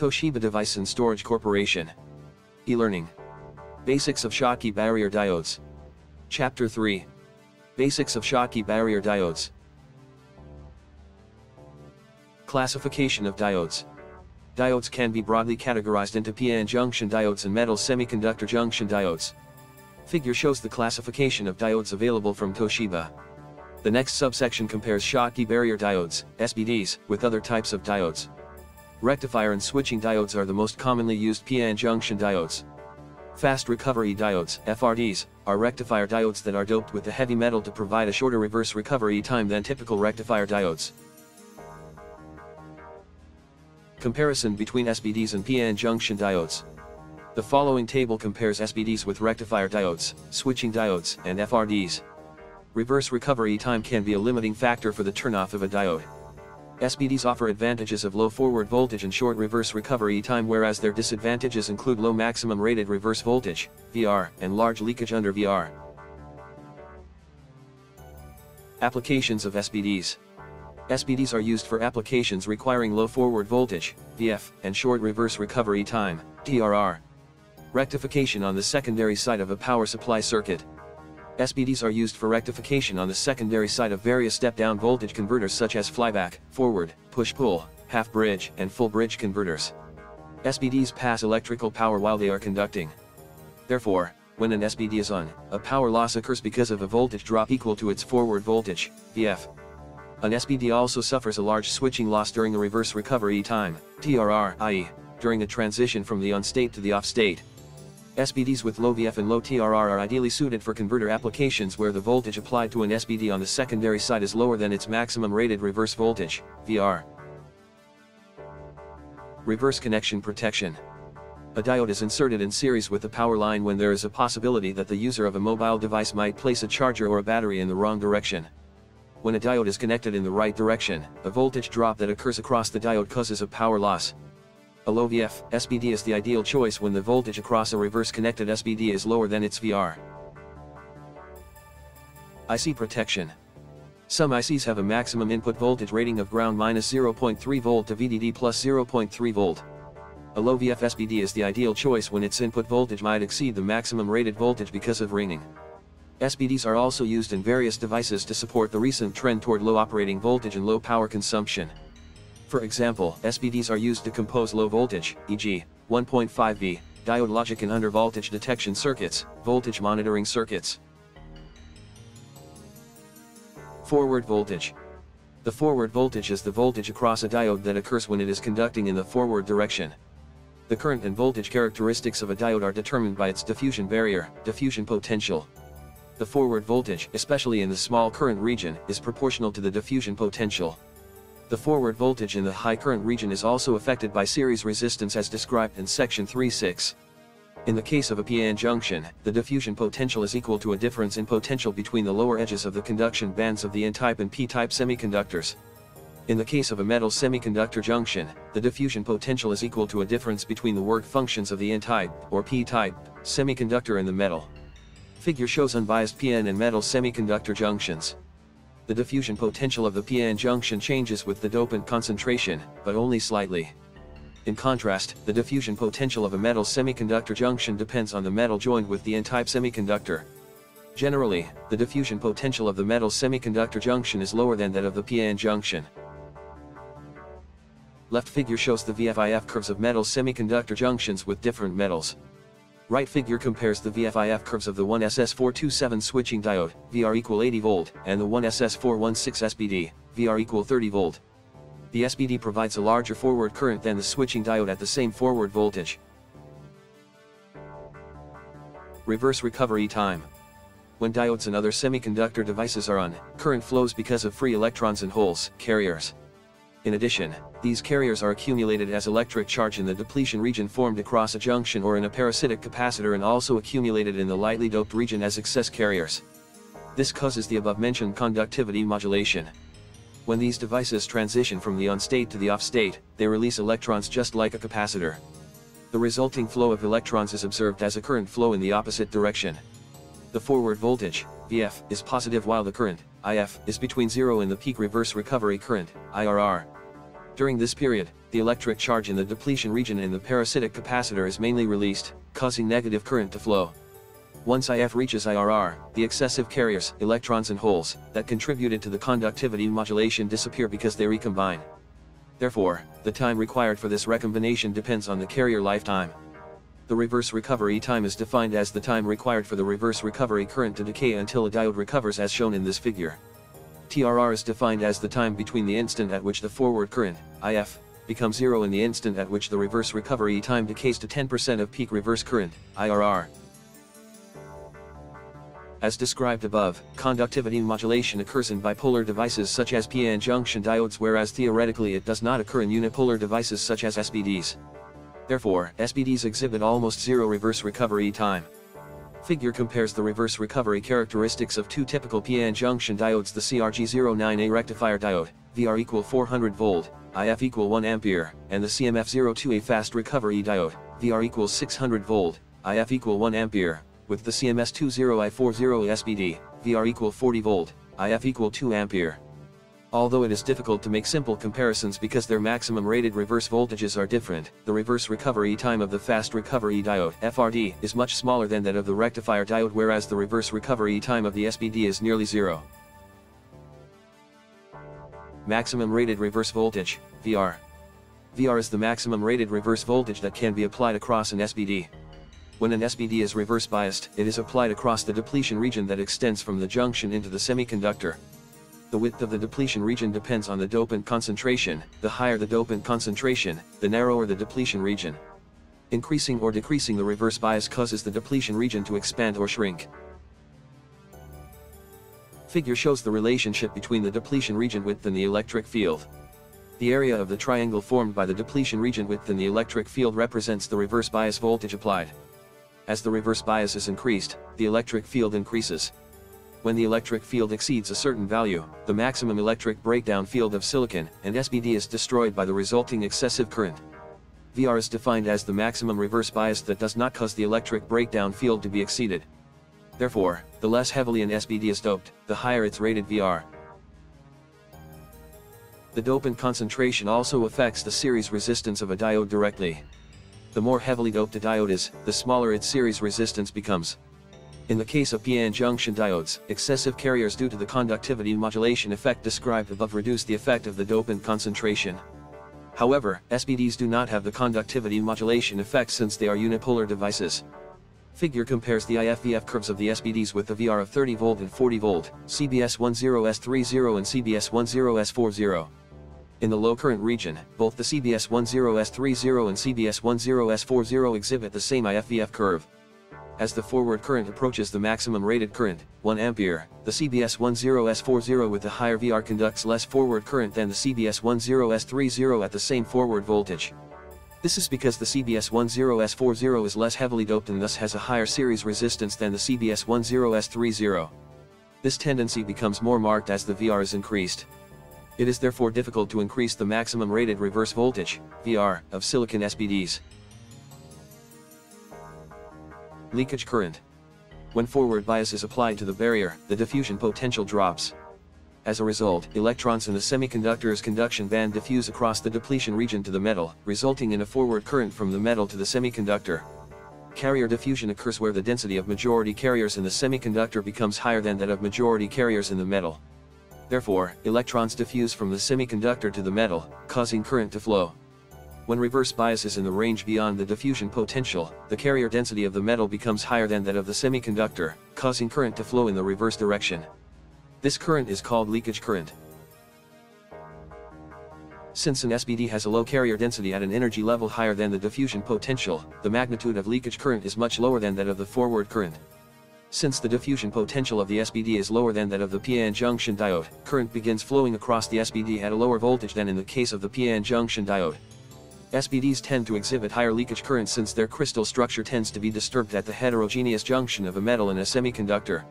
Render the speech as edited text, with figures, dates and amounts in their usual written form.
Toshiba Device and Storage Corporation. E-Learning. Basics of Schottky barrier diodes. Chapter 3. Basics of Schottky barrier diodes. Classification of diodes. Diodes can be broadly categorized into PN junction diodes and metal semiconductor junction diodes. Figure shows the classification of diodes available from Toshiba. The next subsection compares Schottky barrier diodes, SBDs, with other types of diodes. Rectifier and switching diodes are the most commonly used PN junction diodes. Fast recovery diodes, FRDs, are rectifier diodes that are doped with a heavy metal to provide a shorter reverse recovery time than typical rectifier diodes. Comparison between SBDs and PN junction diodes. The following table compares SBDs with rectifier diodes, switching diodes, and FRDs. Reverse recovery time can be a limiting factor for the turnoff of a diode. SBDs offer advantages of low forward voltage and short reverse recovery time, whereas their disadvantages include low maximum rated reverse voltage, VR, and large leakage under VR. Applications of SBDs. SBDs are used for applications requiring low forward voltage, VF, and short reverse recovery time, TRR. Rectification on the secondary side of a power supply circuit. SBDs are used for rectification on the secondary side of various step-down voltage converters such as flyback, forward, push-pull, half-bridge, and full-bridge converters. SBDs pass electrical power while they are conducting. Therefore, when an SBD is on, a power loss occurs because of a voltage drop equal to its forward voltage, VF. An SBD also suffers a large switching loss during the reverse recovery time, TRR, i.e., during the transition from the on state to the off state. SBDs with low VF and low TRR are ideally suited for converter applications where the voltage applied to an SBD on the secondary side is lower than its maximum rated reverse voltage, VR. Reverse connection protection. A diode is inserted in series with the power line when there is a possibility that the user of a mobile device might place a charger or a battery in the wrong direction. When a diode is connected in the right direction, a voltage drop that occurs across the diode causes a power loss. A low VF SBD is the ideal choice when the voltage across a reverse connected SBD is lower than its VR. IC protection. Some ICs have a maximum input voltage rating of ground minus 0.3 volt to VDD plus 0.3 volt. A low VF SBD is the ideal choice when its input voltage might exceed the maximum rated voltage because of ringing. SBDs are also used in various devices to support the recent trend toward low operating voltage and low power consumption. For example, SBDs are used to compose low voltage, e.g., 1.5V, diode logic and undervoltage detection circuits, voltage monitoring circuits. Forward voltage. The forward voltage is the voltage across a diode that occurs when it is conducting in the forward direction. The current and voltage characteristics of a diode are determined by its diffusion barrier, diffusion potential. The forward voltage, especially in the small current region, is proportional to the diffusion potential. The forward voltage in the high current region is also affected by series resistance as described in section 3.6. In the case of a PN junction, the diffusion potential is equal to a difference in potential between the lower edges of the conduction bands of the N-type and P-type semiconductors. In the case of a metal semiconductor junction, the diffusion potential is equal to a difference between the work functions of the N-type, or P-type, semiconductor and the metal. Figure shows unbiased PN and metal semiconductor junctions. The diffusion potential of the PN junction changes with the dopant concentration, but only slightly. In contrast, the diffusion potential of a metal semiconductor junction depends on the metal joined with the N-type semiconductor. Generally, the diffusion potential of the metal semiconductor junction is lower than that of the PN junction. Left figure shows the VF-IF curves of metal semiconductor junctions with different metals. Right figure compares the VF-IF curves of the 1SS427 switching diode, VR equal 80 volt, and the 1SS416 SBD, VR equal 30 volt. The SBD provides a larger forward current than the switching diode at the same forward voltage. Reverse recovery time. When diodes and other semiconductor devices are on, current flows because of free electrons and holes, carriers. In addition, these carriers are accumulated as electric charge in the depletion region formed across a junction or in a parasitic capacitor, and also accumulated in the lightly doped region as excess carriers. This causes the above-mentioned conductivity modulation. When these devices transition from the on state to the off state, they release electrons just like a capacitor. The resulting flow of electrons is observed as a current flow in the opposite direction. The forward voltage, VF, is positive while the current, IF, is between zero and the peak reverse recovery current, IRR. During this period, the electric charge in the depletion region in the parasitic capacitor is mainly released, causing negative current to flow. Once IF reaches IRR, the excessive carriers, electrons and holes, that contributed to the conductivity modulation disappear because they recombine. Therefore, the time required for this recombination depends on the carrier lifetime. The reverse recovery time is defined as the time required for the reverse recovery current to decay until a diode recovers as shown in this figure. TRR is defined as the time between the instant at which the forward current, IF, becomes zero and the instant at which the reverse recovery time decays to 10% of peak reverse current, IRR. As described above, conductivity modulation occurs in bipolar devices such as PN junction diodes, whereas theoretically it does not occur in unipolar devices such as SBDs. Therefore, SBDs exhibit almost zero reverse recovery time. Figure compares the reverse recovery characteristics of two typical PN junction diodes, the CRG09A rectifier diode, VR equal 400 volt, IF equal 1 ampere, and the CMF02A fast recovery diode, VR equal 600 volt, IF equal 1 ampere, with the CMS20I40 SBD, VR equal 40 volt, IF equal 2 ampere. Although it is difficult to make simple comparisons because their maximum rated reverse voltages are different, the reverse recovery time of the fast recovery diode FRD is much smaller than that of the rectifier diode, whereas the reverse recovery time of the SBD is nearly zero. Maximum rated reverse voltage, VR. VR is the maximum rated reverse voltage that can be applied across an SBD. When an SBD is reverse biased, it is applied across the depletion region that extends from the junction into the semiconductor. The width of the depletion region depends on the dopant concentration. The higher the dopant concentration, the narrower the depletion region. Increasing or decreasing the reverse bias causes the depletion region to expand or shrink. Figure shows the relationship between the depletion region width and the electric field. The area of the triangle formed by the depletion region width and the electric field represents the reverse bias voltage applied. As the reverse bias is increased, the electric field increases. When the electric field exceeds a certain value, the maximum electric breakdown field of silicon, and SBD is destroyed by the resulting excessive current. VR is defined as the maximum reverse bias that does not cause the electric breakdown field to be exceeded. Therefore, the less heavily an SBD is doped, the higher its rated VR. The dopant concentration also affects the series resistance of a diode directly. The more heavily doped a diode is, the smaller its series resistance becomes. In the case of PN junction diodes, excessive carriers due to the conductivity modulation effect described above reduce the effect of the dopant concentration. However, SBDs do not have the conductivity modulation effect since they are unipolar devices. Figure compares the IF-VF curves of the SBDs with the VR of 30V and 40V, CBS10S30 and CBS10S40. In the low current region, both the CBS10S30 and CBS10S40 exhibit the same IF-VF curve. As the forward current approaches the maximum rated current, 1 ampere, the CBS10S40 with the higher VR conducts less forward current than the CBS10S30 at the same forward voltage. This is because the CBS10S40 is less heavily doped and thus has a higher series resistance than the CBS10S30. This tendency becomes more marked as the VR is increased. It is therefore difficult to increase the maximum rated reverse voltage, VR, of silicon SBDs. Leakage current. When forward bias is applied to the barrier, the diffusion potential drops. As a result, electrons in the semiconductor's conduction band diffuse across the depletion region to the metal, resulting in a forward current from the metal to the semiconductor. Carrier diffusion occurs where the density of majority carriers in the semiconductor becomes higher than that of majority carriers in the metal. Therefore, electrons diffuse from the semiconductor to the metal, causing current to flow. When reverse bias is in the range beyond the diffusion potential, the carrier density of the metal becomes higher than that of the semiconductor, causing current to flow in the reverse direction. This current is called leakage current. Since an SBD has a low carrier density at an energy level higher than the diffusion potential, the magnitude of leakage current is much lower than that of the forward current. Since the diffusion potential of the SBD is lower than that of the PN junction diode, current begins flowing across the SBD at a lower voltage than in the case of the PN junction diode. SBDs tend to exhibit higher leakage current since their crystal structure tends to be disturbed at the heterogeneous junction of a metal and a semiconductor.